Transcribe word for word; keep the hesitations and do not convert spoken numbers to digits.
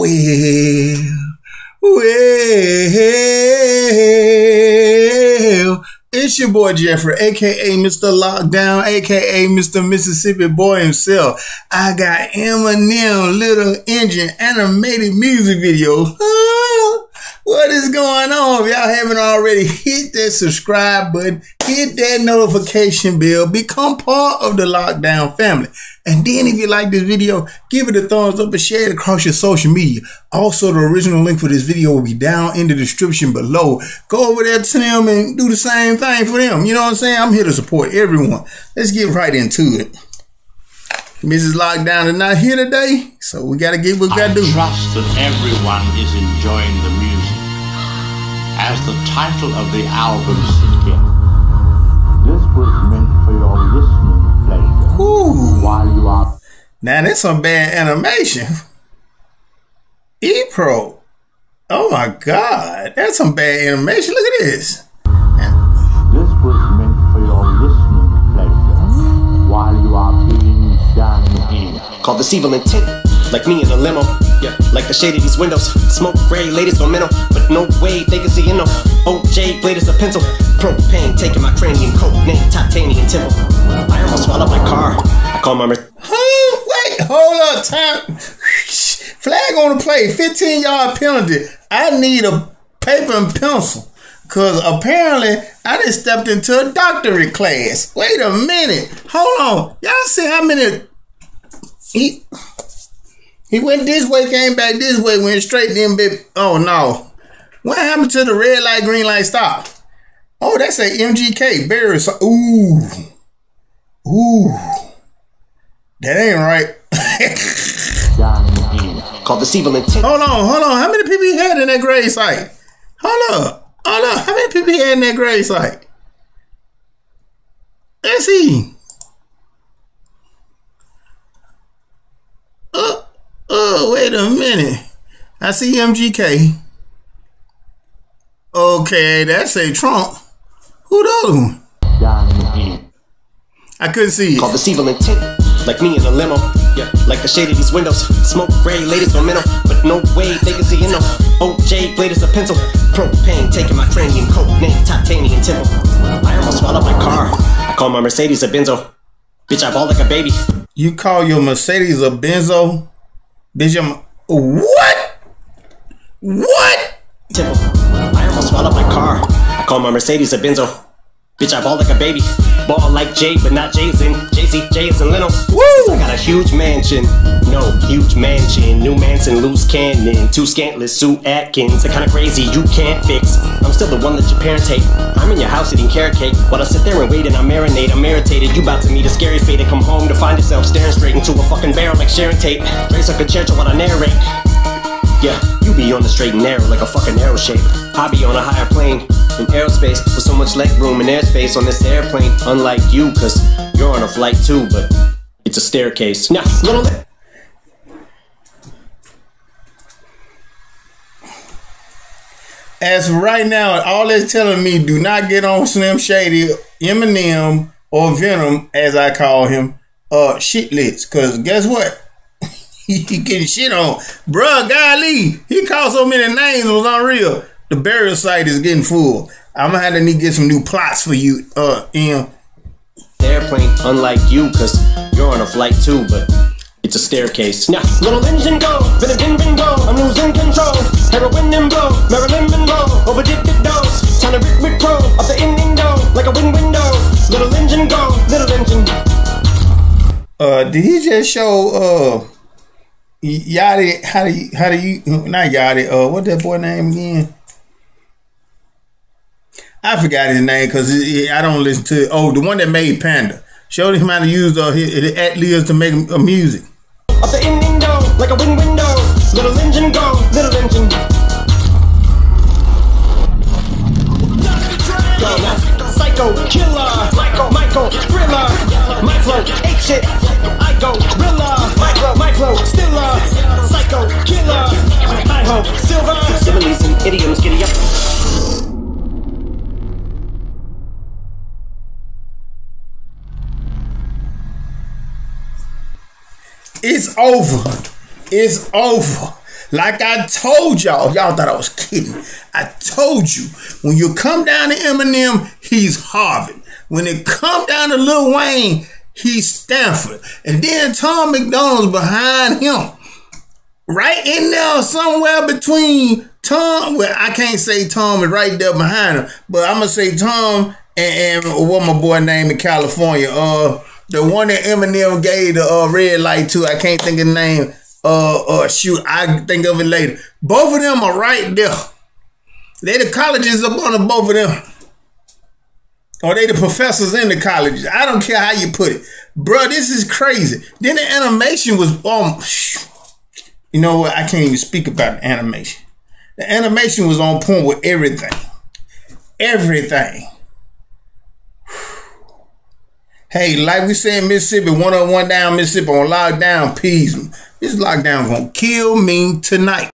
well, well. It's your boy Jeffrey, aka Mister Lockdown, aka Mister Mississippi Boy himself. I got Eminem, Little Engine, animated music video. What is going on? If y'all haven't already, hit that subscribe button, hit that notification bell, become part of the Lockdown family. And then if you like this video, give it a thumbs up and share it across your social media. Also, the original link for this video will be down in the description below. Go over there to them and do the same thing for them. You know what I'm saying? I'm here to support everyone. Let's get right into it. Missus Lockdown is not here today, so we gotta get what we gotta do. I trust that everyone is enjoying the music, as the title of the album suggests. This was meant for your listening pleasure. Ooh. While you are... Now that's some bad animation. E-Pro. Oh my God. That's some bad animation. Look at this. This was meant for your listening pleasure while you are being done in. Called this evil intent. Like me in a limo, yeah. Like the shade of these windows. Smoke gray, ladies momentum, but no way they can see you know. O J, blade is a pencil. Propane, taking my cranium, coat name, titanium temple. I almost swallowed my car. I call my... Wait, hold up, time. Flag on the play, fifteen yard penalty. I need a paper and pencil, cause apparently I done stepped into a doctorate class. Wait a minute, hold on. Y'all see how many... He... He went this way, came back this way, went straight, then bit. Oh no. What happened to the red light, green light, stop? Oh, that's a M G K. Barrier. So ooh. Ooh. That ain't right. Called the evil intent. Hold on, hold on. How many people he had in that grave site? Hold up. Hold up. How many people he had in that grave site? That's he. Oh, wait a minute. I see M G K. Okay, that's a Trump. Who those? I couldn't see it. Called the evil intent. Like me in a limo. Yeah. Like the shade of these windows. Smoke gray, ladies momentum. But no way they can see you know. O J, blade is a pencil. Propane, taking my cranium, coat name, titanium temple. I almost swallowed my car. I call my Mercedes a benzo. Bitch, I ball like a baby. You call your Mercedes a benzo? Bitch, I'm... What? What? Temple. I almost swallowed my car. I call my Mercedes a benzo. Bitch, I ball like a baby. Ball like Jay, but not Jason. Jay-Z, Jason, Leno. Woo! I got a huge mansion. No, huge mansion. New Manson, loose cannon. Too scantless, Sue Atkins. The kind of crazy you can't fix. I'm still the one that your parents hate. I'm in your house eating carrot cake. While I sit there and wait and I marinate, I'm irritated. You about to meet a scary fate and come home to find yourself staring straight into a fucking barrel like Sharon Tate. Raise a concerto while I narrate. Yeah, you be on the straight and narrow like a fucking arrow shape. I be on a higher plane. In aerospace, with so much leg room and airspace on this airplane. Unlike you, cause you're on a flight too, but it's a staircase. Now, little... As right now, all that's telling me, do not get on Slim Shady, Eminem, or Venom, as I call him, uh, shit lists. Cause guess what? He getting shit on. Bruh, golly, he called so many names, it was unreal. The burial site is getting full. I'm gonna have to need to get some new plots for you, uh, M. Airplane, unlike you, cause you're on a flight too, but it's a staircase. Now, little engine go, Venom engine go, I'm losing control. Heroin and blow, Marilyn Monroe, overdid the dose. Time to rip rip pro, up the ending door, like a wind window. Little engine go, little engine go. Uh, did he just show, uh, Yachty, how do you, how do you, not Yachty, uh, what that boy name again? I forgot his name because I don't listen to it. Oh, the one that made Panda. Showed him how to use uh, his, his at-leas to make uh, music. Up the ending door, like a wind window. Little engine go, little engine go. Psycho, killer, Michael, Michael, thriller. My flow, ape shit, I go, thriller. My flow, my flow, stiller. Psycho, killer, I hope, silver. Similes and idioms, giddy up. It's over. It's over. Like I told y'all, y'all thought I was kidding. I told you, when you come down to Eminem, he's Harvard. When it come down to Lil Wayne, he's Stanford. And then Tom McDonald's behind him. Right in there somewhere between Tom, well, I can't say Tom is right there behind him, but I'm going to say Tom and, and what my boy named in California, uh, the one that Eminem gave the uh, red light to, I can't think of the name, uh, uh, shoot, I think of it later. Both of them are right there. They the colleges up under both of them. Or they the professors in the colleges. I don't care how you put it. Bro, this is crazy. Then the animation was, um, you know what, I can't even speak about the animation. The animation was on point with everything. Everything. Hey, like we said in Mississippi, one oh one down Mississippi on lockdown, peace. This lockdown gonna kill me tonight.